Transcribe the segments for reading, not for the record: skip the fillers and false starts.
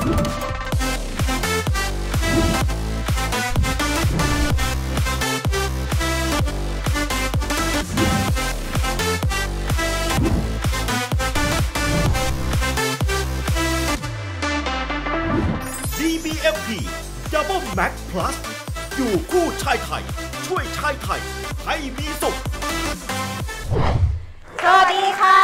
Double Maxx Plus อยู่คู่ชายไทยช่วยชายไทยให้มีสุขสวัสดีค่ะ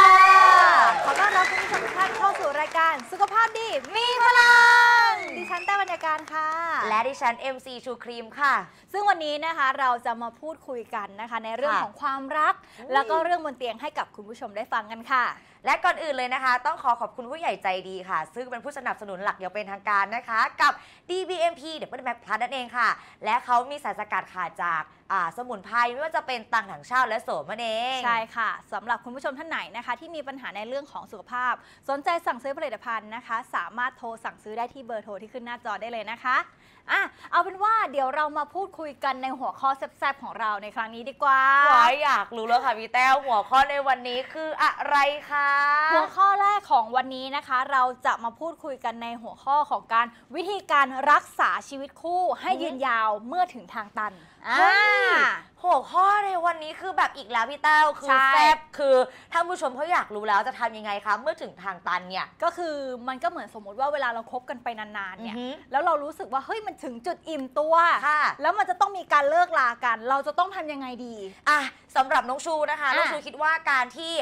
ขอต้อนรับคุณผู้ชมทุกท่านเข้าสู่รายการสุขภาพดีมีพลังดิฉันแต้ว บรรยาการค่ะและดิฉัน MC ชูครีมค่ะซึ่งวันนี้นะคะเราจะมาพูดคุยกันนะคะในเรื่องของความรักแล้วก็เรื่องบนเตียงให้กับคุณผู้ชมได้ฟังกันค่ะและก่อนอื่นเลยนะคะต้องขอขอบคุณผู้ใหญ่ใจดีค่ะซึ่งเป็นผู้สนับสนุนหลักอย่างเป็นทางการนะคะกับ DBMP Double Maxx Plus นั่นเองค่ะและเขามีสารสกัดค่ะจากสมุนไพรไม่ว่าจะเป็นต่างถังเช่าและโสมนั่นเองใช่ค่ะสำหรับคุณผู้ชมท่านไหนนะคะที่มีปัญหาในเรื่องของสุขภาพสนใจสั่งซื้อผลิตภัณฑ์นะคะสามารถโทรสั่งซื้อได้ที่เบอร์โทรที่ขึ้นหน้าจอได้เลยนะคะเอาเป็นว่าเดี๋ยวเรามาพูดคุยกันในหัวข้อแซ่บๆของเราในครั้งนี้ดีกว่าอยากรู้แล้วค่ะพี่แต้วหัวข้อในวันนี้คืออะไรคะหัวข้อแรกของวันนี้นะคะเราจะมาพูดคุยกันในหัวข้อของการวิธีการรักษาชีวิตคู่ให้ยืนยาวเมื่อถึงทางตันหัวข้อในวันนี้คือแบบอีกแล้วพี่แต้วคือแซ่บคือท่านผู้ชมเขาอยากรู้แล้วจะทำยังไงคะเมื่อถึงทางตันเนี่ยก็คือมันก็เหมือนสมมติว่าเวลาเราคบกันไปนานๆเนี่ยแล้วเรารู้สึกว่าเฮ้ยมันถึงจุดอิ่มตัวแล้วมันจะต้องมีการเลิกลากันเราจะต้องทำยังไงดีสำหรับน้องชูนะคะน้องชูคิดว่าการที่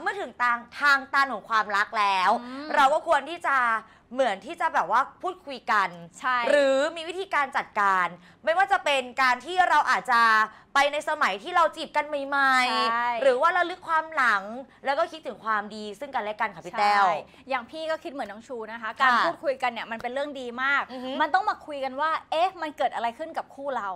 เมื่อถึงทางตันของความรักแล้วเราก็ควรที่จะเหมือนที่จะแบบว่าพูดคุยกันหรือมีวิธีการจัดการไม่ว่าจะเป็นการที่เราอาจจะไปในสมัยที่เราจีบกันใหม่ๆหรือว่าเราลึกความหลังแล้วก็คิดถึงความดีซึ่งกันและกันค่ะพี่แต้วอย่างพี่ก็คิดเหมือนน้องชูนะคะการพูดคุยกันเนี่ยมันเป็นเรื่องดีมากมันต้องมาคุยกันว่าเอ๊ะมันเกิดอะไรขึ้นกับคู่เรา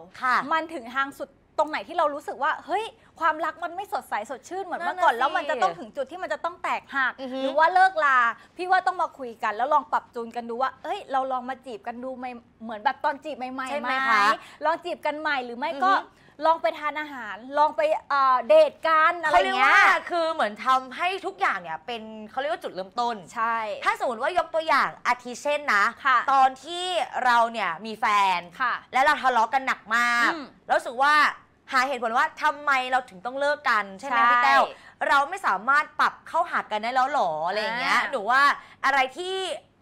มันถึงทางสุดตรงไหนที่เรารู้สึกว่าเฮ้ยความรักมันไม่สดใสสดชื่นเหมือนเมื่อก่อนแล้วมันจะต้องถึงจุดที่มันจะต้องแตกหักหรือว่าเลิกลาพี่ว่าต้องมาคุยกันแล้วลองปรับจูนกันดูว่าเอ้ยเราลองมาจีบกันดูเหมือนแบบตอนจีบใหม่ๆไหมลองจีบกันใหม่หรือไม่ก็ลองไปทานอาหารลองไปเดทกันอะไรเงี้ยคือเหมือนทำให้ทุกอย่างเนี่ยเป็นเขาเรียกว่าจุดเริ่มต้นใช่ถ้าสมมติว่ายกตัวอย่างอาทิเช่นนะตอนที่เราเนี่ยมีแฟนและเราทะเลาะกันหนักมากแล้วรู้สึกว่าหาเหตุผลว่าทำไมเราถึงต้องเลิกกันใช่ไหมพี่แต้วเราไม่สามารถปรับเข้าหากันได้แล้วหรออะไรอย่างเงี้ยหนูว่าอะไรที่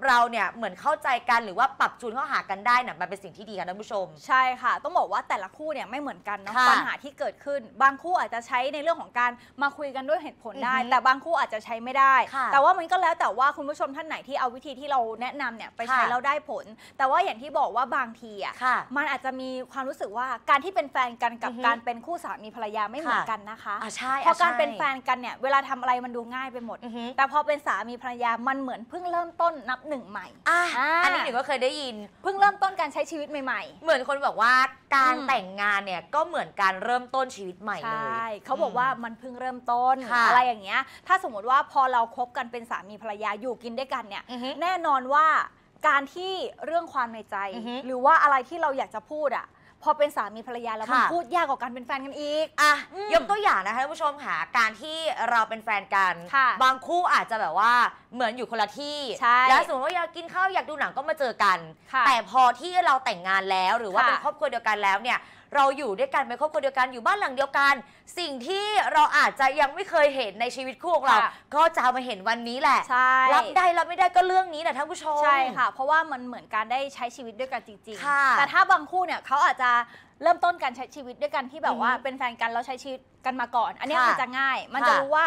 เราเนี่ยเหมือนเข้าใจกันหรือว่าปรับจูนเข้าหากันได้น่ะมันเป็นสิ่งที่ดีค่ะท่านผู้ชมใช่ค่ะต้องบอกว่าแต่ละคู่เนี่ยไม่เหมือนกันเนาะปัญหาที่เกิดขึ้นบางคู่อาจจะใช้ในเรื่องของการมาคุยกันด้วยเหตุผลได้แต่บางคู่อาจจะใช้ไม่ได้แต่ว่ามันก็แล้วแต่ว่าคุณผู้ชมท่านไหนที่เอาวิธีที่เราแนะนำเนี่ยไปใช้แล้วได้ผลแต่ว่าอย่างที่บอกว่าบางทีอ่ะมันอาจจะมีความรู้สึกว่าการที่เป็นแฟนกันกับการเป็นคู่สามีภรรยาไม่เหมือนกันนะคะเพราะการเป็นแฟนกันเนี่ยเวลาทำอะไรมันดูง่ายไปหมดแต่พอเป็นสามีภรรยามันเหมือนเพิ่งเริ่มต้นนับหนึ่งใหม่อันนี้หนูก็เคยได้ยินเพิ่งเริ่มต้นการใช้ชีวิตใหม่ๆเหมือนคนบอกว่าการแต่งงานเนี่ยก็เหมือนการเริ่มต้นชีวิตใหม่เลยเขาบอกว่ามันเพิ่งเริ่มต้นอะไรอย่างเงี้ยถ้าสมมติว่าพอเราคบกันเป็นสามีภรรยาอยู่กินด้วยกันเนี่ยแน่นอนว่าการที่เรื่องความในใจหรือว่าอะไรที่เราอยากจะพูดอะพอเป็นสามีภรรยาแล้วมันพูดยากกว่าการเป็นแฟนกันอีกยกตัวอย่างนะคะท่านผู้ชมค่ะการที่เราเป็นแฟนกันบางคู่อาจจะแบบว่าเหมือนอยู่คนละที่แล้วสมมติว่าอยากกินข้าวอยากดูหนังก็มาเจอกันแต่พอที่เราแต่งงานแล้วหรือว่าเป็นครอบครัวเดียวกันแล้วเนี่ยเราอยู่ด้วยกันเป็นครอบครัวเดียวกันอยู่บ้านหลังเดียวกันสิ่งที่เราอาจจะยังไม่เคยเห็นในชีวิตคู่ของเราก็จะมาเห็นวันนี้แหละรับได้รับไม่ได้ก็เรื่องนี้แหละท่านผู้ชมใช่ค่ะเพราะว่ามันเหมือนการได้ใช้ชีวิตด้วยกันจริงๆแต่ถ้าบางคู่เนี่ยเขาอาจจะเริ่มต้นการใช้ชีวิตด้วยกันที่แบบว่าเป็นแฟนกันแล้วใช้ชีวิตกันมาก่อนอันนี้มันจะง่ายมันจะรู้ว่า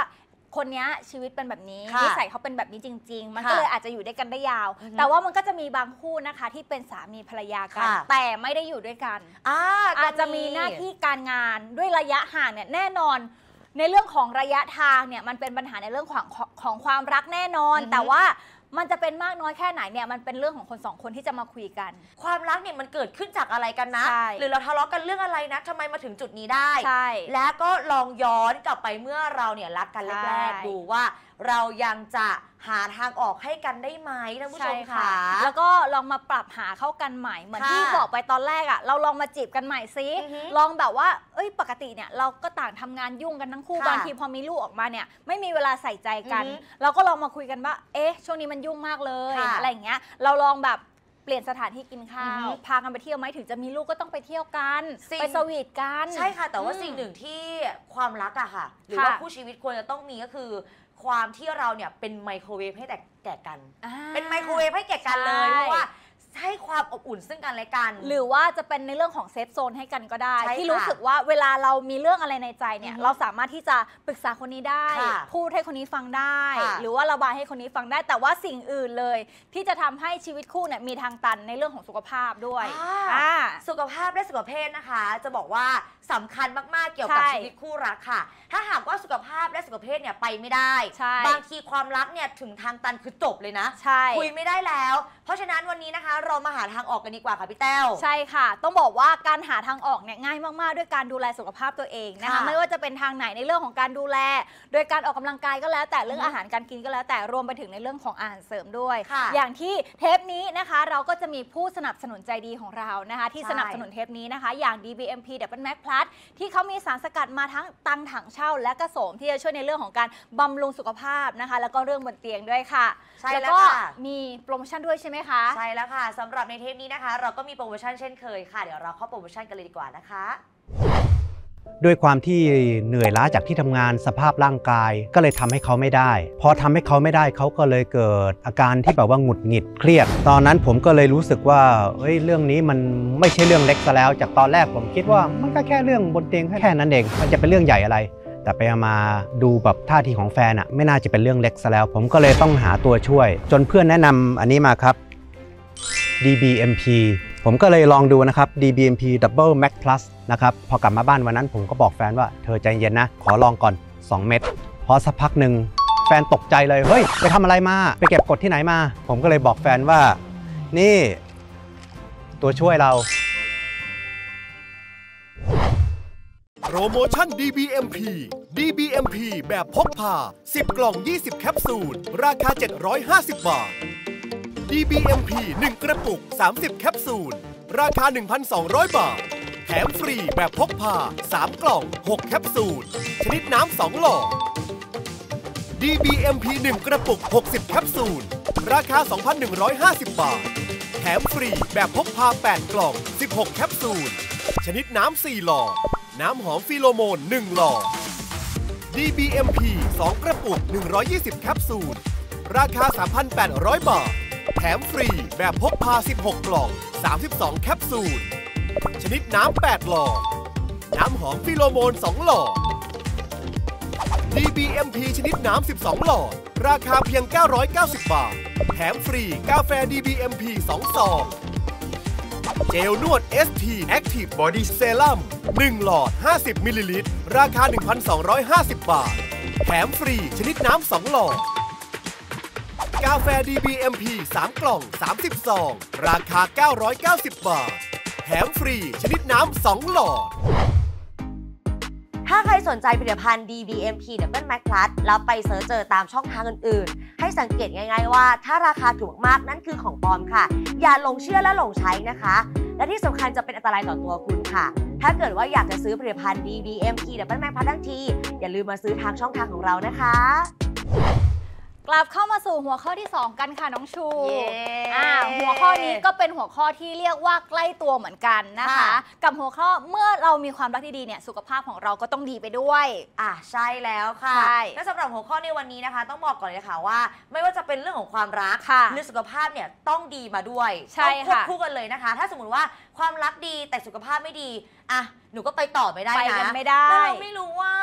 คนนี้ชีวิตเป็นแบบนี้นิสัยเขาเป็นแบบนี้จริงๆมันก็เลยอาจจะอยู่ด้วยกันได้ยาวแต่ว่ามันก็จะมีบางคู่นะคะที่เป็นสามีภรรยากันแต่ไม่ได้อยู่ด้วยกันอาจจะมีหน้าที่การงานด้วยระยะห่างเนี่ยแน่นอนในเรื่องของระยะทางเนี่ยมันเป็นปัญหาในเรื่องของความรักแน่นอนแต่ว่ามันจะเป็นมากน้อยแค่ไหนเนี่ยมันเป็นเรื่องของคนสองคนที่จะมาคุยกันความรักเนี่ยมันเกิดขึ้นจากอะไรกันนะหรือเราทะเลาะกันเรื่องอะไรนะทำไมมาถึงจุดนี้ได้แล้วก็ลองย้อนกลับไปเมื่อเราเนี่ยรักกันแรกๆดูว่า เรายังจะหาทางออกให้กันได้ไหมท่านผู้ชมค่ะแล้วก็ลองมาปรับหาเข้ากันใหม่เหมือนที่บอกไปตอนแรกอ่ะเราลองมาจีบกันใหม่ซิลองแบบว่าเอ้ยปกติเนี่ยเราก็ต่างทำงานยุ่งกันทั้งคู่บางทีพอมีลูกออกมาเนี่ยไม่มีเวลาใส่ใจกันเราก็ลองมาคุยกันว่าเอ๊ะช่วงนี้มันยุ่งมากเลยอะไรอย่างเงี้ยเราลองแบบเปลี่ยนสถานที่กินข้าวพากันไปเที่ยวไหมถึงจะมีลูกก็ต้องไปเที่ยวกันไปสวีทกันใช่ค่ะแต่ว่าสิ่งหนึ่งที่ความรักอะค่ะหรือว่าคู่ชีวิตควรจะต้องมีก็คือความที่เราเนี่ยเป็นไมโครเวฟให้แก่กันเป็นไมโครเวฟให้แก่กันเลยเพราะว่าให้ความอบอุ่นซึ่งกันและกันหรือว่าจะเป็นในเรื่องของเซฟโซนให้กันก็ได้ที่รู้สึกว่าเวลาเรามีเรื่องอะไรในใจเนี่ยเราสามารถที่จะปรึกษาคนนี้ได้พูดให้คนนี้ฟังได้หรือว่าระบายให้คนนี้ฟังได้แต่ว่าสิ่งอื่นเลยที่จะทำให้ชีวิตคู่เนี่ยมีทางตันในเรื่องของสุขภาพด้วยสุขภาพและสุขภาพเพศนะคะจะบอกว่าสำคัญมากๆเกี่ยวกับชีวิตคู่รักค่ะถ้าหากว่าสุขภาพและสุขภาพเพศเนี่ยไปไม่ได้บางทีความรักเนี่ยถึงทางตันคือจบเลยนะคุยไม่ได้แล้วเพราะฉะนั้นวันนี้นะคะเรามาหาทางออกกันดีกว่าค่ะพี่แต้วใช่ค่ะต้องบอกว่าการหาทางออกเนี่ยง่ายมากๆด้วยการดูแลสุขภาพตัวเองนะคะไม่ว่าจะเป็นทางไหนในเรื่องของการดูแลโดยการออกกำลังกายก็แล้วแต่เรื่องอาหารการกินก็แล้วแต่รวมไปถึงในเรื่องของอาหารเสริมด้วยอย่างที่เทปนี้นะคะเราก็จะมีผู้สนับสนุนใจดีของเรานะคะที่สนับสนุนเทปนี้นะคะอย่าง DBMP Double Maxx Plus ที่เขามีสารสกัดมาทั้งตังถังเช่าและกระโสมที่จะช่วยในเรื่องของการบำรุงสุขภาพนะคะแล้วก็เรื่องบนเตียงด้วยค่ะใช่แล้วก็มีโปรโมชั่นด้วยใช่ไหมคะใช่แล้วค่ะสำหรับในเทปนี้นะคะเราก็มีโปรโมชั่นเช่นเคยค่ะเดี๋ยวเราเข้าโปรโมชั่นกันเลยดีกว่านะคะด้วยความที่เหนื่อยล้าจากที่ทำงานสภาพร่างกายก็เลยทำให้เขาไม่ได้พอทำให้เขาไม่ได้เขาก็เลยเกิดอาการที่แบบว่าหงุดหงิดเครียดตอนนั้นผมก็เลยรู้สึกว่าเรื่องนี้มันไม่ใช่เรื่องเล็กซะแล้วจากตอนแรกผมคิดว่ามันก็แค่เรื่องบนเตียงแค่นั้นเองมันจะเป็นเรื่องใหญ่อะไรแต่ไปมาดูแบบท่าทีของแฟนอะไม่น่าจะเป็นเรื่องเล็กซะแล้วผมก็เลยต้องหาตัวช่วยจนเพื่อนแนะนำอันนี้มาครับDBMP ผมก็เลยลองดูนะครับ DBMP Double Maxx Plus นะครับพอกลับมาบ้านวันนั้นผมก็บอกแฟนว่าเธอใจเย็นนะขอลองก่อน2เม็ดพอสักพักหนึ่งแฟนตกใจเลยเฮ้ยไปทำอะไรมาไปเก็บกดที่ไหนมาผมก็เลยบอกแฟนว่านี่ตัวช่วยเราโปรโมชั่น DBMP แบบพกพา10กล่อง20แคปซูลราคา750บาทDBMP 1 กระปุก30แคปซูลราคา 1,200 บาทแถมฟรีแบบพกพา3กล่อง6แคปซูลชนิดน้ำ2หลอด DBMP 1 กระปุก60แคปซูลราคา 2,150 บาทแถมฟรีแบบพกพา8กล่อง16แคปซูลชนิดน้ำ4หลอดน้ำหอมฟีโรโมน1หลอด DBMP 2 กระปุก120แคปซูลราคา 3,800 บาทแถมฟรีแบบพกพา16กล่อง32แคปซูลชนิดน้ำ8หลอดน้ำหอมฟีโรโมน2หลอด DBMP ชนิดน้ำ12หลอดราคาเพียง990บาทแถมฟรีกาแฟ DBMP 2ซองเจลนวด ST Active Body Serum 1หลอด50มิลลิลิตรราคา 1,250 บาทแถมฟรีชนิดน้ำ2หลอดกาแฟ DBMP 3 กล่อง30ซองราคา990บาทแถมฟรีชนิดน้ำ2หลอดถ้าใครสนใจผลิตภัณฑ์ DBMP Double Maxx Plus แล้วไปเสิร์ชเจอตามช่องทางอื่นๆให้สังเกตง่ายๆว่าถ้าราคาถูกมากนั่นคือของปลอมค่ะอย่าหลงเชื่อและหลงใช้นะคะและที่สำคัญจะเป็นอันตรายต่อตัวคุณค่ะถ้าเกิดว่าอยากจะซื้อผลิตภัณฑ์ DBMP Double Maxx Plus ทั้งทีอย่าลืมมาซื้อทางช่องทางของเรานะคะกลับเข้ามาสู่หัวข้อที่2กันค่ะน้องชู หัวข้อนี้ก็เป็นหัวข้อที่เรียกว่าใกล้ตัวเหมือนกันนะคะกับหัวข้อเมื่อเรามีความรักที่ดีเนี่ยสุขภาพของเราก็ต้องดีไปด้วยใช่แล้วค่ะและสำหรับหัวข้อในวันนี้นะคะต้องบอกก่อนเลยค่ะว่าไม่ว่าจะเป็นเรื่องของความรักหรือสุขภาพเนี่ยต้องดีมาด้วยต้องควบคู่กันเลยนะคะถ้าสมมติว่าความรักดีแต่สุขภาพไม่ดีหนูก็ไปต่อไม่ได้นะแล้วเราไม่รู้ว่า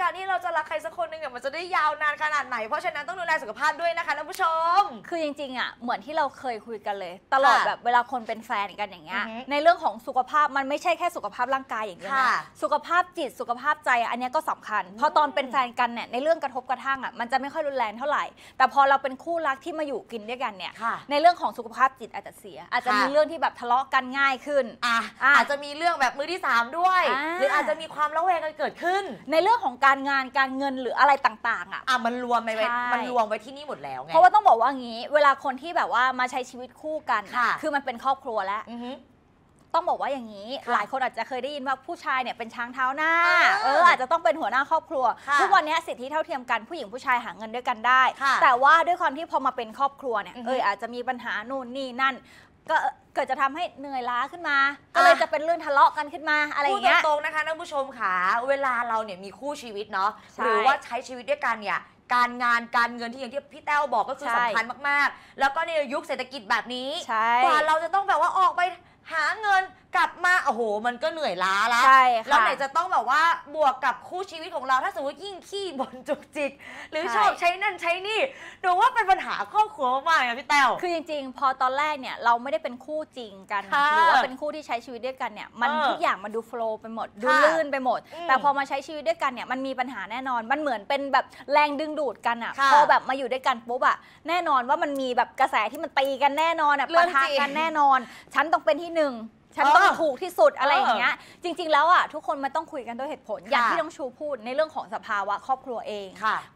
การที่เราจะรักใครสักคนหนึ่งเนี่ยมันจะได้ยาวนานขนาดไหนเพราะฉะนั้นต้องดูแลสุขภาพด้วยนะคะท่านผู้ชมคือจริงๆอ่ะเหมือนที่เราเคยคุยกันเลย เลยตลอดแบบเวลาคนเป็นแฟนกันอย่างเงี้ยในเรื่องของสุขภาพมันไม่ใช่แค่สุขภาพร่างกายอย่างเดียวนะสุขภาพจิตสุขภาพใจอันนี้ก็สำคัญพอตอนเป็นแฟนกันเนี่ยในเรื่องกระทบกระทั่งอ่ะมันจะไม่ค่อยรุนแรงเท่าไหร่แต่พอเราเป็นคู่รักที่มาอยู่กินด้วยกันเนี่ยในเรื่องของสุขภาพจิตอาจจะเสียอาจจะมีเรื่องที่แบบทะเลาะกันง่ายขึ้นอาจจะมีเรื่องแบบมือที่3ด้วยหรืออาจจะมีความระแวงกันเกิดขึ้นในเรื่องของการงานการเงินหรืออะไรต่างๆอ่ะมันรวมไว้ที่นี่หมดแล้วไงเพราะว่าต้องบอกว่างี้เวลาคนที่แบบว่ามาใช้ชีวิตคู่กันคือมันเป็นครอบครัวแล้วต้องบอกว่าอย่างนี้หลายคนอาจจะเคยได้ยินว่าผู้ชายเนี่ยเป็นช้างเท้าหน้าอาจจะต้องเป็นหัวหน้าครอบครัวทุกวันนี้สิทธิเท่าเทียมกันผู้หญิงผู้ชายหาเงินด้วยกันได้แต่ว่าด้วยความที่พอมาเป็นครอบครัวเนี่ยอาจจะมีปัญหานู่นนี่นั่นก็เกิดจะทำให้เหนื่อยล้าขึ้นมาก็เลยจะเป็นเรื่องทะเลาะกันขึ้นมาอะไรอย่างเงี้ยตรงๆนะคะท่านผู้ชมค่ะเวลาเราเนี่ยมีคู่ชีวิตเนาะหรือว่าใช้ชีวิตด้วยกันเนี่ยการงานการเงินที่อย่างที่พี่แต้วบอกก็คือสำคัญมากๆแล้วก็ในยุคเศรษฐกิจแบบนี้กว่าเราจะต้องแบบว่าออกไปหาเงินกลับมาโอ้โหมันก็เหนื่อยล้าแล้วแล้วไหนจะต้องแบบว่าบวกกับคู่ชีวิตของเราถ้าสมมติยิ่งขี้บ่นจุกจิกหรือชอบใช้นั่นใช้นี่หนูว่าเป็นปัญหาครอบครัวมากนะพี่แต้วคือจริงๆพอตอนแรกเนี่ยเราไม่ได้เป็นคู่จริงกันหรือว่าเป็นคู่ที่ใช้ชีวิตด้วยกันเนี่ยมันทุกอย่างมันดูโฟล์ไปหมดดูลื่นไปหมดแต่พอมาใช้ชีวิตด้วยกันเนี่ยมันมีปัญหาแน่นอนมันเหมือนเป็นแบบแรงดึงดูดกันอ่ะพอแบบมาอยู่ด้วยกันปุ๊บอ่ะแน่นอนว่ามันมีแบบกระแสที่มันตีกันแน่นอนอ่ะปะทะกันแน่นอนฉันต้องเป็นที่หนึ่งฉันต้องถูกที่สุดอะไรอย่างเงี้ยจริงๆแล้วอ่ะทุกคนมันต้องคุยกันด้วยเหตุผลอย่างที่น้องชูพูดในเรื่องของสภาวะครอบครัวเอ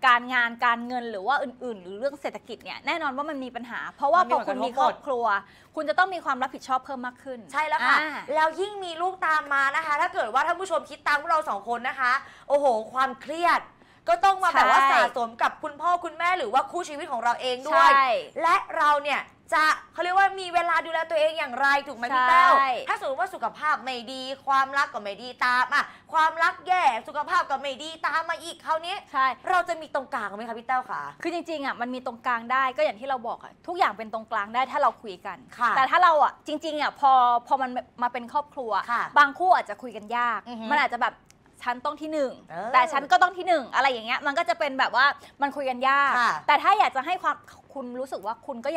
งการงานการเงินหรือว่าอื่นๆหรือเรื่องเศรษฐกิจเนี่ยแน่นอนว่ามันมีปัญหาเพราะว่าพอคุณมีครอบครัวคุณจะต้องมีความรับผิดชอบเพิ่มมากขึ้นใช่แล้วค่ะแล้วยิ่งมีลูกตามมานะคะถ้าเกิดว่าท่านผู้ชมคิดตามพวกเรา2คนนะคะโอ้โหความเครียดก็ต้องมาแบบว่าสะสมกับคุณพ่อคุณแม่หรือว่าคู่ชีวิตของเราเองด้วยและเราเนี่ยจะเขาเรียกว่ามีเวลาดูแลตัวเองอย่างไรถูกไหมพี่แต้วถ้าสมมติว่าสุขภาพไม่ดีความรักก็ไม่ดีตามอ่ะความรักแย่สุขภาพก็ไม่ดีตามมาอีกคราวนี้เราจะมีตรงกลางไหมคะพี่แต้วคะคือจริงๆอ่ะมันมีตรงกลางได้ก็อย่างที่เราบอกอ่ะทุกอย่างเป็นตรงกลางได้ถ้าเราคุยกันแต่ถ้าเราอ่ะจริงๆอ่ะพอมันมาเป็นครอบครัวบางคู่อาจจะคุยกันยากมันอาจจะแบบฉันต้องที่หนึ่งแต่ฉันก็ต้องที่หนึ่งอะไรอย่างเงี้ยมันก็จะเป็นแบบว่ามันคุยกันยากแต่ถ้าอยากจะให้ความคุณรู้สึกว่าคุณก็อ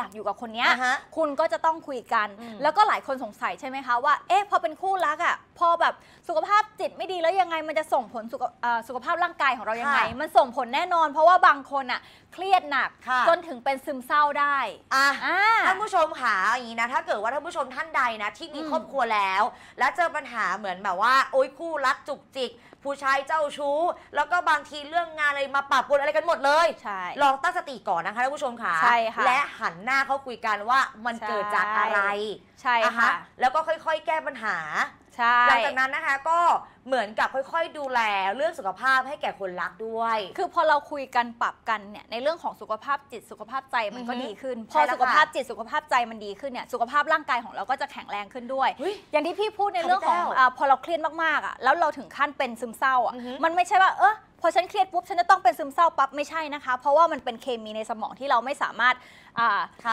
ยากอยู่กับคนเนี้ยคุณก็จะต้องคุยกันแล้วก็หลายคนสงสัยใช่ไหมคะว่าเอ๊ะพอเป็นคู่รักอ่ะพอแบบสุขภาพจิตไม่ดีแล้วยังไงมันจะส่งผลสุขภาพร่างกายของเรายังไงมันส่งผลแน่นอนเพราะว่าบางคนอ่ะเครียดหนักจนถึงเป็นซึมเศร้าได้ท่านผู้ชมหาอย่างนี้นะถ้าเกิดว่าท่านผู้ชมท่านใดนะที่มีครอบครัวแล้วและเจอปัญหาเหมือนแบบว่าโอ๊ยคู่รักจุกจิกผู้ชายเจ้าชู้แล้วก็บางทีเรื่องงานอะไรมาปะปนอะไรกันหมดเลยลองตั้งสติก่อนนะคะท่านผู้ชมค่ะและหันหน้าเขาคุยกันว่ามันเกิดจากอะไรใช่ค่ะแล้วก็ค่อยๆแก้ปัญหาหลังจากนั้นนะคะก็เหมือนกับค่อยๆดูแลเรื่องสุขภาพให้แก่คนรักด้วยคือพอเราคุยกันปรับกันเนี่ยในเรื่องของสุขภาพจิตสุขภาพใจมันก็ดีขึ้นพอสุขภาพจิตสุขภาพใจมันดีขึ้นเนี่ยสุขภาพร่างกายของเราก็จะแข็งแรงขึ้นด้วยอย่างที่พี่พูดในเรื่องของพอเราเครียดมากๆอ่ะแล้วเราถึงขั้นเป็นซึมเศร้าอ่ะมันไม่ใช่ว่าพอฉันเครียดปุ๊บฉันจะต้องเป็นซึมเศร้าปั๊บไม่ใช่นะคะเพราะว่ามันเป็นเคมีในสมองที่เราไม่สามารถ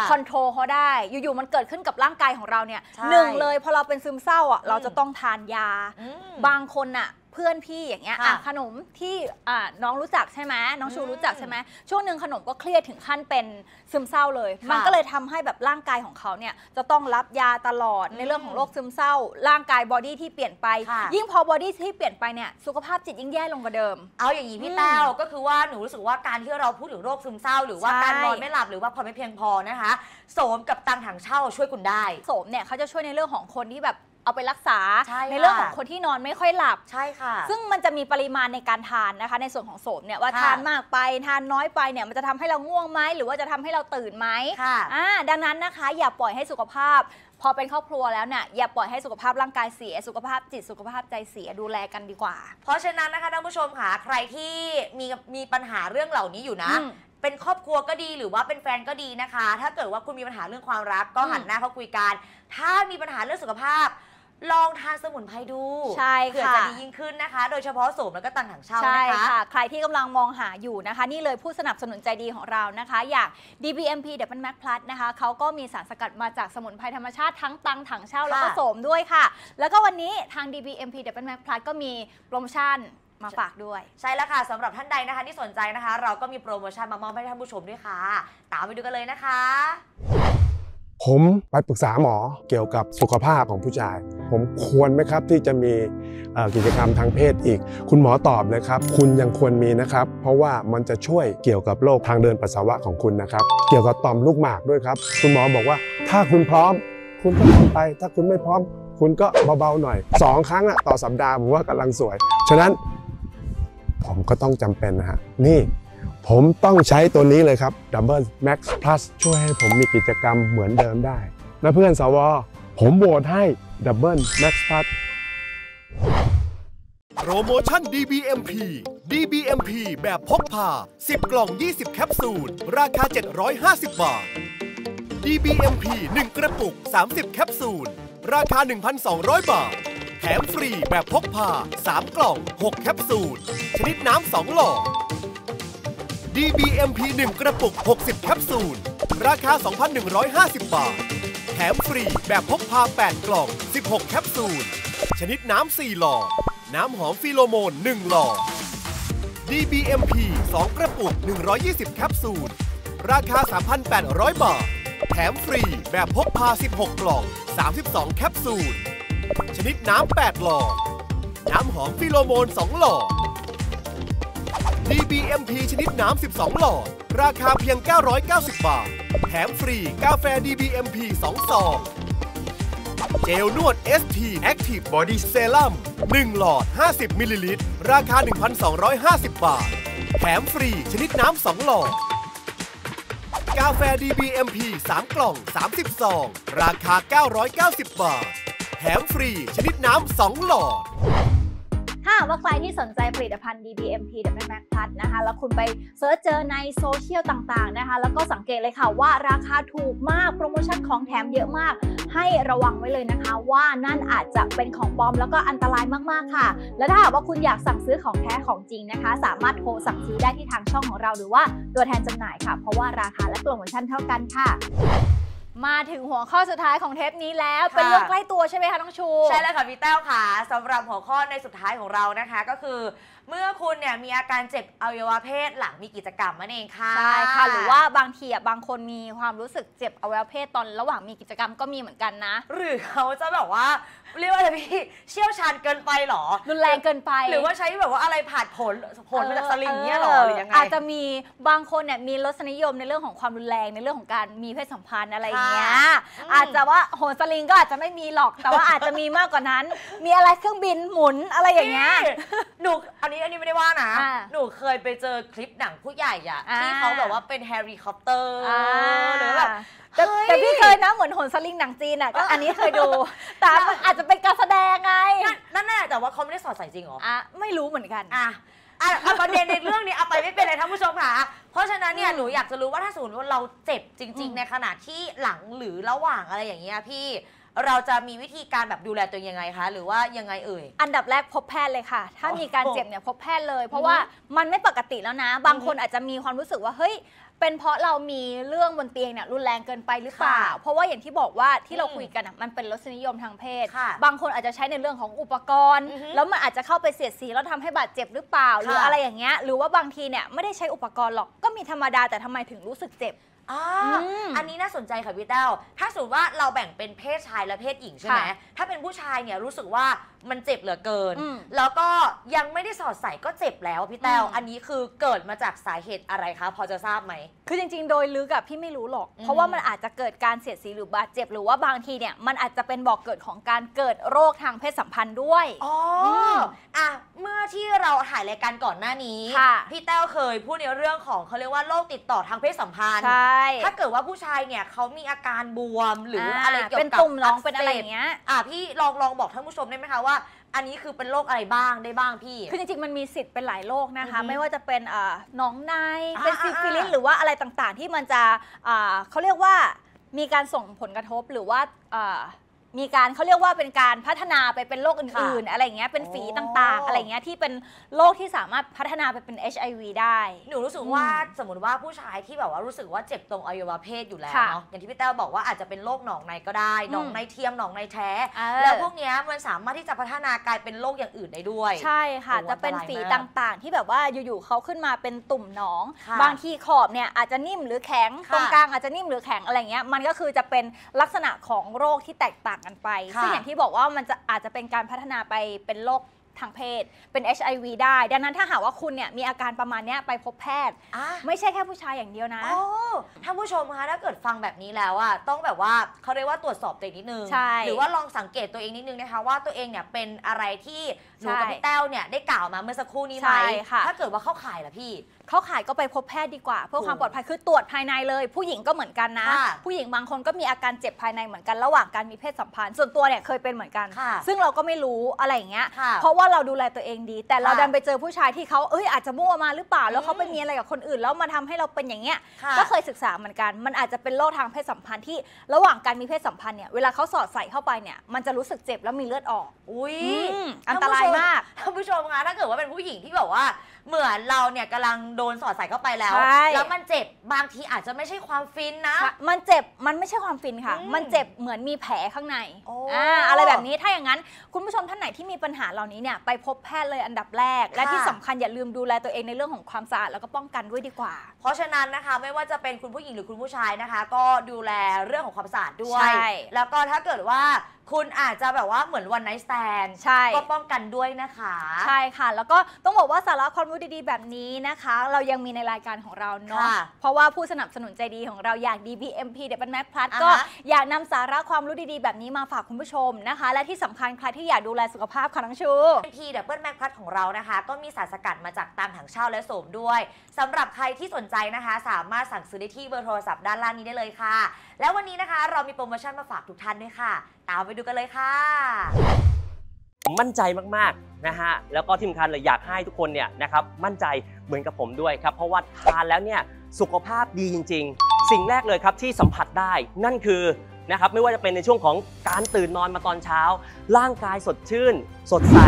คอนโทรลเขาได้อยู่ๆมันเกิดขึ้นกับร่างกายของเราเนี่ยหนึ่งเลยพอเราเป็นซึมเศร้าอ่ะเราจะต้องทานยาบางคนอ่ะเพื่อนพี่อย่างเงี้ยขนมที่น้องรู้จักใช่ไหมน้องชูรู้จักใช่ไหมช่วงหนึ่งขนมก็เครียดถึงขั้นเป็นซึมเศร้าเลยมันก็เลยทำให้แบบร่างกายของเขาเนี่ยจะต้องรับยาตลอดในเรื่องของโรคซึมเศร้าร่างกายบอดี้ที่เปลี่ยนไปยิ่งพอบอดี้ที่เปลี่ยนไปเนี่ยสุขภาพจิตยิ่งแย่ลงกว่าเดิมเอาอย่างนี้พี่แต้วก็คือว่าหนูรู้สึกว่าการที่เราพูดถึงโรคซึมเศร้าหรือว่าการนอนไม่หลับหรือว่าพอไม่เพียงพอนะคะโสมกับตังถังเช่าช่วยคุณได้โสมเนี่ยเขาจะช่วยในเรื่องของคนที่แบบเอาไปรักษาในเรื่องของคนที่นอนไม่ค่อยหลับใช่ค่ะซึ่งมันจะมีปริมาณในการทานนะคะในส่วนของโสมเนี่ยว่าทานมากไปทานน้อยไปเนี่ยมันจะทำให้เราง่วงไหมหรือว่าจะทำให้เราตื่นไหมดังนั้นนะคะอย่าปล่อยให้สุขภาพพอเป็นครอบครัวแล้วเนี่ยอย่าปล่อยให้สุขภาพร่างกายเสียสุขภาพจิตสุขภาพใจเสียดูแลกันดีกว่าเพราะฉะนั้นนะคะท่านผู้ชมค่ะใครที่มีปัญหาเรื่องเหล่านี้อยู่นะเป็นครอบครัวก็ดีหรือว่าเป็นแฟนก็ดีนะคะถ้าเกิดว่าคุณมีปัญหาเรื่องความรักก็หันหน้าเข้าคุยกันถ้ามีปัญหาเรื่องสุขภาพลองทานสมุนไพรดูเผื่อจะดียิ่งขึ้นนะคะโดยเฉพาะโสมแล้วก็ตังถังเช่านะคะใครที่กำลังมองหาอยู่นะคะนี่เลยผู้สนับสนุนใจดีของเรานะคะอย่าง DBMP Double Maxx Plus นะคะเขาก็มีสารสกัดมาจากสมุนไพรธรรมชาติทั้งตังถังเช่าแล้วก็โสมด้วยค่ะแล้วก็วันนี้ทาง DBMP Double Maxx Plus ก็มีโปรโมชั่นมาฝากด้วยใช่แล้วค่ะสำหรับท่านใดนะคะที่สนใจนะคะเราก็มีโปรโมชั่นมามอบให้ท่านผู้ชมด้วยค่ะตามไปดูกันเลยนะคะ ผมไปปรึกษาหมอเกี่ยวกับสุขภาพของผู้ชายผมควรไหมครับที่จะมีกิจกรรมทางเพศอีกคุณหมอตอบนะครับคุณยังควรมีนะครับเพราะว่ามันจะช่วยเกี่ยวกับโรคทางเดินปัสสาวะของคุณนะครับเกี่ยวกับต่อมลูกหมากด้วยครับคุณหมอบอกว่าถ้าคุณพร้อมคุณก็ทำไปถ้าคุณไม่พร้อมคุณก็เบาๆหน่อย2 ครั้งต่อสัปดาห์ผมว่ากำลังสวยฉะนั้นผมก็ต้องจำเป็นนะฮะนี่ผมต้องใช้ตัวนี้เลยครับ Double Maxx Plus ช่วยให้ผมมีกิจกรรมเหมือนเดิมได้นะเพื่อนสวผมโหวตให้ Double Maxx Plus โปรโมชั่น DBMP แบบพกพา10 กล่อง 20 แคปซูลราคา 750 บาท DBMP 1 กระปุก 30 แคปซูลราคา 1,200 บาทแถมฟรีแบบพกพา3 กล่อง 6 แคปซูลชนิดน้ำ 2 หลอดDBMP 1 กระปุก 60 แคปซูล ราคา 2,150 บาท แถมฟรีแบบพกพา 8 กล่อง 16 แคปซูล ชนิดน้ำ 4 หลอด น้ำหอมฟีโรโมน 1 หลอด DBMP 2 กระปุก 120 แคปซูล ราคา 3,800 บาท แถมฟรีแบบพกพา 16 กล่อง 32 แคปซูล ชนิดน้ำ 8 หลอด น้ำหอมฟีโรโมน 2 หลอดDBMP ชนิดน้ำ 12 หลอด ราคาเพียง 990 บาท แถมฟรีกาแฟ DBMP 2 ซอง เจลนวด ST Active Body Serum 1 หลอด 50 มิลลิลิตร ราคา 1,250 บาท แถมฟรีชนิดน้ำ 2 หลอด กาแฟ DBMP 3 กล่อง 30 ซอง ราคา 990 บาท แถมฟรีชนิดน้ำ 2 หลอดถ้าว่าใครที่สนใจผลิตภัณฑ์ DBMP Double Maxx Plus นะคะแล้วคุณไปเซิร์ชเจอในโซเชียลต่างๆนะคะแล้วก็สังเกตเลยค่ะว่าราคาถูกมากโปรโมชั่นของแถมเยอะมากให้ระวังไว้เลยนะคะว่านั่นอาจจะเป็นของปลอมแล้วก็อันตรายมากๆค่ะและถ้าหากว่าคุณอยากสั่งซื้อของแท้ของจริงนะคะสามารถโทรสั่งซื้อได้ที่ทางช่องของเราหรือว่าตัวแทนจำหน่ายค่ะเพราะว่าราคาและโปรโมชั่นเท่ากันค่ะมาถึงหัวข้อสุดท้ายของเทปนี้แล้วเป็นเรื่องใกล้ตัวใช่ไหมคะน้องชูใช่แล้วค่ะพี่แต้วค่ะสำหรับหัวข้อในสุดท้ายของเรานะคะก็คือเมื่อคุณเนี่ยมีอาการเจ็บอวัยวะเพศหลังมีกิจกรรมนั่นเองค่ะใช่ค่ะหรือว่าบางทีบางคนมีความรู้สึกเจ็บอวัยวะเพศตอนระหว่างมีกิจกรรมก็มีเหมือนกันนะหรือเขาจะแบบว่าเรียกว่าอะไรพี่เชี่ยวชาญเกินไปหรอรุนแรงเกินไปหรือว่าใช้แบบว่าอะไรผ่าผลมาจากสลิงเนี่ยหรอหรือยังไงอาจจะมีบางคนเนี่ยมีรสนิยมในเรื่องของความรุนแรงในเรื่องของการมีเพศสัมพันธ์อะไรอาจจะว่าโหนสลิงก็อาจจะไม่มีหรอกแต่ว่าอาจจะมีมากกว่านั้นมีอะไรเครื่องบินหมุนอะไรอย่างเงี้ยหนูอันนี้ไม่ได้ว่านะหนูเคยไปเจอคลิปหนังผู้ใหญ่อะที่เขาแบบว่าเป็นเฮลิคอปเตอร์หรือแบบแต่พี่เคยนะเหมือนโหนสลิงหนังจีนอะก็อันนี้เคยดูแต่อาจจะเป็นการแสดงไงนั่นแหละแต่ว่าเขาไม่ได้สอดใส่จริงหรอไม่รู้เหมือนกันประเด็นในเรื่องนี้เอาไปไม่เป็นเลยท่านผู้ชมค่ะเพราะฉะนั้นเนี่ยหนูอยากจะรู้ว่าถ้าสมมติว่าเราเจ็บจริงๆในขณะที่หลังหรือระหว่างอะไรอย่างเงี้ยพี่เราจะมีวิธีการแบบดูแลตัวเองยังไงคะหรือว่ายังไงเอ่ยอันดับแรกพบแพทย์เลยค่ะถ้ามีการเจ็บเนี่ยพบแพทย์เลยเพราะว่ามันไม่ปกติแล้วนะบางคนอาจจะมีความรู้สึกว่าเฮ้ยเป็นเพราะเรามีเรื่องบนเตียงเนี่ยรุนแรงเกินไปหรือเปล่าเพราะว่าอย่างที่บอกว่าที่เราคุยกันมันเป็นรสนิยมทางเพศบางคนอาจจะใช้ในเรื่องของอุปกรณ์แล้วมันอาจจะเข้าไปเสียดสีแล้วทำให้บาดเจ็บหรือเปล่าหรืออะไรอย่างเงี้ยหรือว่าบางทีเนี่ยไม่ได้ใช้อุปกรณ์หรอกก็มีธรรมดาแต่ทำไมถึงรู้สึกเจ็บอันนี้น่าสนใจค่ะพี่แต้วถ้าสมมติว่าเราแบ่งเป็นเพศชายและเพศหญิงใช่ไหมถ้าเป็นผู้ชายเนี่ยรู้สึกว่ามันเจ็บเหลือเกินแล้วก็ยังไม่ได้สอดใส่ก็เจ็บแล้วพี่แต้วอันนี้คือเกิดมาจากสาเหตุอะไรคะพอจะทราบไหมคือจริงๆโดยลึกอะพี่ไม่รู้หรอกเพราะว่ามันอาจจะเกิดการเสียดสีหรือบาดเจ็บหรือว่าบางทีเนี่ยมันอาจจะเป็นบ่อเกิดของการเกิดโรคทางเพศสัมพันธ์ด้วยเมื่อที่เราถ่ายรายการก่อนหน้านี้พี่แต้วเคยพูดในเรื่องของเขาเรียกว่าโรคติดต่อทางเพศสัมพันธ์ถ้าเกิดว่าผู้ชายเนี่ยเขามีอาการบวมหรืออะไรเกี่ยวกับเป็นตุ่มน้องเป็นอะไรอย่างเงี้ยพี่ลองบอกท่านผู้ชมได้ไหมคะว่าอันนี้คือเป็นโรคอะไรบ้างได้บ้างพี่คือจริงๆมันมีสิทธิ์เป็นหลายโรคนะคะไม่ว่าจะเป็นน้องในเป็นซิฟิลิสหรือว่าอะไรต่างๆที่มันจะเขาเรียกว่ามีการส่งผลกระทบหรือว่า มีการเขาเรียกว่าเป็นการพัฒนาไปเป็นโรคอื่นๆอะไรเงี้ยเป็นฝีต่างๆอะไรเงี้ยที่เป็นโรคที่สามารถพัฒนาไปเป็น HIV ได้หนูรู้สึกว่าสมมติว่าผู้ชายที่แบบว่ารู้สึกว่าเจ็บตรงอวัยวะเพศอยู่แล้วเนาะอย่างที่พี่แต้วบอกว่าอาจจะเป็นโรคหนองในก็ได้หนองในเทียมหนองในแท้แล้วพวกเนี้ยมันสามารถที่จะพัฒนากลายเป็นโรคอย่างอื่นได้ด้วยใช่ค่ะจะเป็นฝีต่างๆที่แบบว่าอยู่ๆเขาขึ้นมาเป็นตุ่มหนองบางทีขอบเนี่ยอาจจะนิ่มหรือแข็งตรงกลางอาจจะนิ่มหรือแข็งอะไรเงี้ยมันก็คือจะเป็นลักษณะของโรคที่แตกต่างกันไปซึ่งอย่างที่บอกว่ามันจะอาจจะเป็นการพัฒนาไปเป็นโรคทางเพศเป็น HIV ได้ดังนั้นถ้าหากว่าคุณเนี่ยมีอาการประมาณนี้ไปพบแพทย์ไม่ใช่แค่ผู้ชายอย่างเดียวนะท่านผู้ชมคะถ้าเกิดฟังแบบนี้แล้วอะต้องแบบว่าเขาเรียกว่าตรวจสอบตัวเองนิดนึงหรือว่าลองสังเกตตัวเองนิดนึงนะคะว่าตัวเองเนี่ยเป็นอะไรที่หนูกับพี่แต้วเนี่ยได้กล่าวมาเมื่อสักครู่นี้ไหมถ้าเกิดว่าเข้าข่ายล่ะพี่เข้าข่ายก็ไปพบแพทย์ดีกว่าเพื่อความปลอดภัยคือตรวจภายในเลยผู้หญิงก็เหมือนกันนะผู้หญิงบางคนก็มีอาการเจ็บภายในเหมือนกันระหว่างการมีเพศสัมพันธ์ส่วนตัวเนี่ยเคยเป็นเหมือนกันซึ่งเราก็ไม่รู้อะไรอย่างเงี้ยเพราะว่าเราดูแลตัวเองดีแต่เราดันไปเจอผู้ชายที่เขาอาจจะมั่วมาหรือเปล่าแล้วเขาไปมีอะไรกับคนอื่นแล้วมาทำให้เราเป็นอย่างเงี้ยก็เคยศึกษาเหมือนกันมันอาจจะเป็นโรคทางเพศสัมพันธ์ที่ระหว่างการมีเพศสัมพันธ์เนี่ยเวลาเขาสอดใส่เข้าไปเนี่ยมันจะรู้สึกเจ็บแล้วมีเลือดออกอันตรายมากท่านผู้ชมคะถ้าเกิดว่าเป็นผู้หญิงที่แบบว่าเหมือนเราเนี่ยกำลังโดนสอดใส่เข้าไปแล้วมันเจ็บบางทีอาจจะไม่ใช่ความฟินนะมันเจ็บมันไม่ใช่ความฟินค่ะมันเจ็บเหมือนมีแผลข้างในอะไรแบบนี้ถ้าอย่างนั้นคุณผู้ชมท่านไหนที่มีปัญหาเหล่านี้เนี่ยไปพบแพทย์เลยอันดับแรกและที่สำคัญอย่าลืมดูแลตัวเองในเรื่องของความสะอาดแล้วก็ป้องกันด้วยดีกว่าเพราะฉะนั้นนะคะไม่ว่าจะเป็นคุณผู้หญิงหรือคุณผู้ชายนะคะก็ดูแลเรื่องของความสะอาดด้วยแล้วก็ถ้าเกิดว่าคุณอาจจะแบบว่าเหมือนวันไนท์สแตนด์ก็ป้องกันด้วยนะคะใช่ค่ะแล้วก็ต้องบอกว่าสาระความรู้ดีๆแบบนี้นะคะเรายังมีในรายการของเราเนาะเพราะว่าผู้สนับสนุนใจดีของเราอยาก DBMP Dermac Plus ก็อยากนำสาระความรู้ดีๆแบบนี้มาฝากคุณผู้ชมนะคะและที่สำคัญใครที่อยากดูแลสุขภาพค่ะน้องชู DBMP Dermac Plus ของเรานะคะก็มีสารสกัดมาจากตามถังเช่าและโสมด้วยสำหรับใครที่สนใจนะคะสามารถสั่งซื้อได้ที่เบอร์โทรศัพท์ด้านล่างนี้ได้เลยค่ะแล้ววันนี้นะคะเรามีโปรโมชั่นมาฝากทุกท่านด้วยค่ะตามไปดูกันเลยค่ะมั่นใจมากๆนะฮะแล้วก็ที่สำคัญเลยอยากให้ทุกคนเนี่ยนะครับมั่นใจเหมือนกับผมด้วยครับเพราะว่าทานแล้วเนี่ยสุขภาพดีจริงๆสิ่งแรกเลยครับที่สัมผัสได้นั่นคือนะครับไม่ว่าจะเป็นในช่วงของการตื่นนอนมาตอนเช้าร่างกายสดชื่นสดใส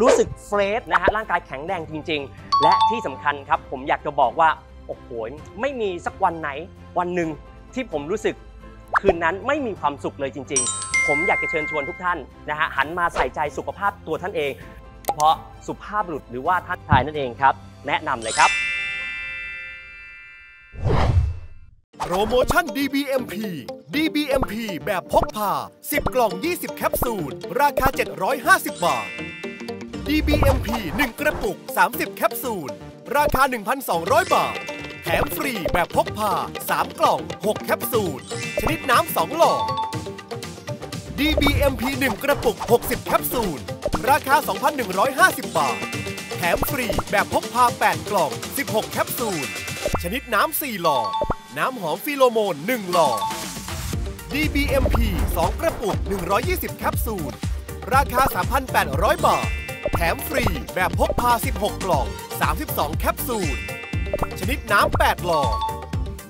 รู้สึกเฟรชนะฮะร่างกายแข็งแรงจริงๆและที่สำคัญครับผมอยากจะบอกว่าโอ้โหไม่มีสักวันไหนวันหนึ่งที่ผมรู้สึกคืนนั้นไม่มีความสุขเลยจริงๆผมอยากจะเชิญชวนทุกท่านนะฮะหันมาใส่ใจสุขภาพตัวท่านเองเพราะสุภาพบุรุษหรือว่าท่านชายนั่นเองครับแนะนำเลยครับโปรโมชั่น DBMP แบบพกพา10กล่อง20แคปซูลราคา750บาท DBMP 1กระปุก30แคปซูลราคา 1,200 บาทแถมฟรีแบบพกพา3กล่อง6แคปซูลชนิดน้ำ2หลอดDBMP 1 กระปุก60แคปซูลราคา 2,150 บาทแถมฟรีแบบพกพา8กล่อง16แคปซูลชนิดน้ำ4หลอดน้ำหอมฟิโลโมน1หลอด DBMP 2 กระปุก120แคปซูลราคา 3,800 บาทแถมฟรีแบบพกพา16กล่อง32แคปซูลชนิดน้ำ8หลอด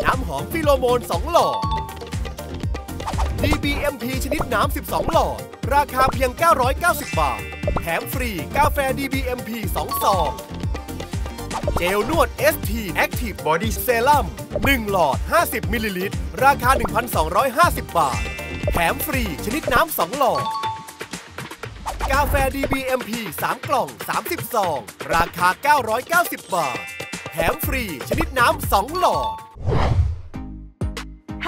น้ำหอมฟิโลโมน2หลอดDBMP ชนิดน้ำ12หลอดราคาเพียง990บาทแถมฟรีกาแฟ DBMP 2ซองเจลนวด ST Active Body Serum 1หลอด50มิลลิลิตรราคา 1,250 บาทแถมฟรีชนิดน้ำ2หลอดกาแฟ DBMP 3กล่อง30ซองราคา990บาทแถมฟรีชนิดน้ำ2หลอด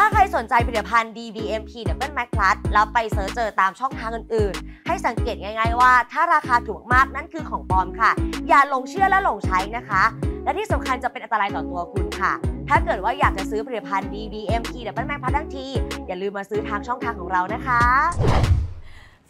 ถ้าใครสนใจผลิตภัณฑ์ DBMP Double Maxx Plus แล้วไปเสิร์ชเจอตามช่องทางอื่นๆให้สังเกตง่ายๆว่าถ้าราคาถูกมากๆนั่นคือของปลอมค่ะอย่าหลงเชื่อและหลงใช้นะคะและที่สำคัญจะเป็นอันตรายต่อตัวคุณค่ะถ้าเกิดว่าอยากจะซื้อผลิตภัณฑ์ DBMP Double Maxx Plus ทั้งทีอย่าลืมมาซื้อทางช่องทางของเรานะคะ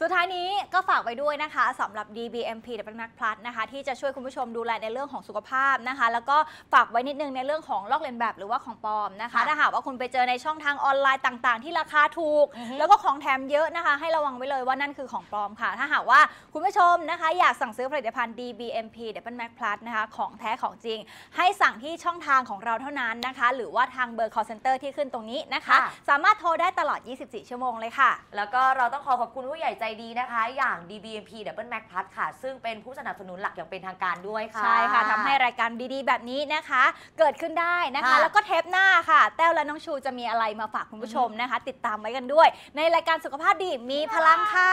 สุดท้ายนี้ก็ฝากไว้ด้วยนะคะสำหรับ DBMP Double Maxx Plus นะคะที่จะช่วยคุณผู้ชมดูแลในเรื่องของสุขภาพนะคะแล้วก็ฝากไว้นิดนึงในเรื่องของลอกเลียนแบบหรือว่าของปลอมนะคะถ้าหากว่าคุณไปเจอในช่องทางออนไลน์ต่างๆที่ราคาถูกแล้วก็ของแถมเยอะนะคะให้ระวังไว้เลยว่านั่นคือของปลอมค่ะถ้าหากว่าคุณผู้ชมนะคะอยากสั่งซื้อผลิตภัณฑ์ DBMP Double Maxx Plus นะคะของแท้ของจริงให้สั่งที่ช่องทางของเราเท่านั้นนะคะหรือว่าทางเบอร์ call center ที่ขึ้นตรงนี้นะคะสามารถโทรได้ตลอด 24 ชั่วโมงเลยค่ะแล้วก็เราต้องขอขอบคุณผู้ใหญ่ใจดีนะคะอย่าง DBMP Double Maxx Plus ค่ะซึ่งเป็นผู้สนับสนุนหลักอย่างเป็นทางการด้วยค่ะใช่ค่ะทำให้รายการดีๆแบบนี้นะคะเกิดขึ้นได้นะคะแล้วก็เทปหน้าค่ะแต้วและน้องชูจะมีอะไรมาฝากคุณผู้ชมนะคะติดตามไว้กันด้วยในรายการสุขภาพดีมีพลังค่ะ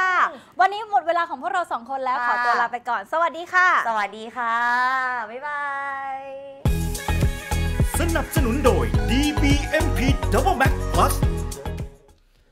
วันนี้หมดเวลาของพวกเรา2คนแล้วขอตัวลาไปก่อนสวัสดีค่ะสวัสดีค่ะบ๊ายบายสนับสนุนโดย DBMP Double Maxx Plus